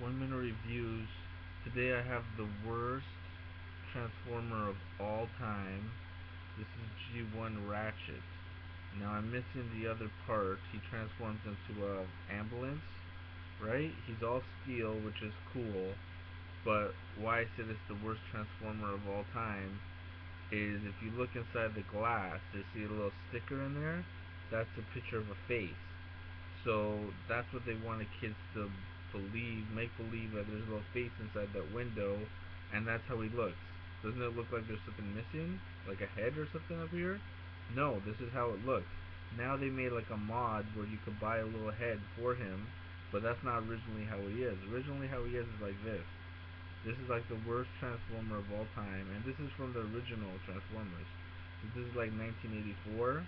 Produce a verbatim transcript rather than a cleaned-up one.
One Minute Reviews. Today I have the worst Transformer of all time. This is G one Ratchet. Now I'm missing the other part. He transforms into an ambulance, right? He's all steel, which is cool, but why I said it's the worst Transformer of all time is if you look inside the glass, you see a little sticker in there. That's a picture of a face. So that's what they wanted kids to believe, make believe that there's a little face inside that window, and that's how he looks. Doesn't it look like there's something missing? Like a head or something up here? No, this is how it looks. Now they made like a mod where you could buy a little head for him, but that's not originally how he is. Originally how he is is like this. This is like the worst Transformer of all time, and this is from the original Transformers. This is like nineteen eighty-four.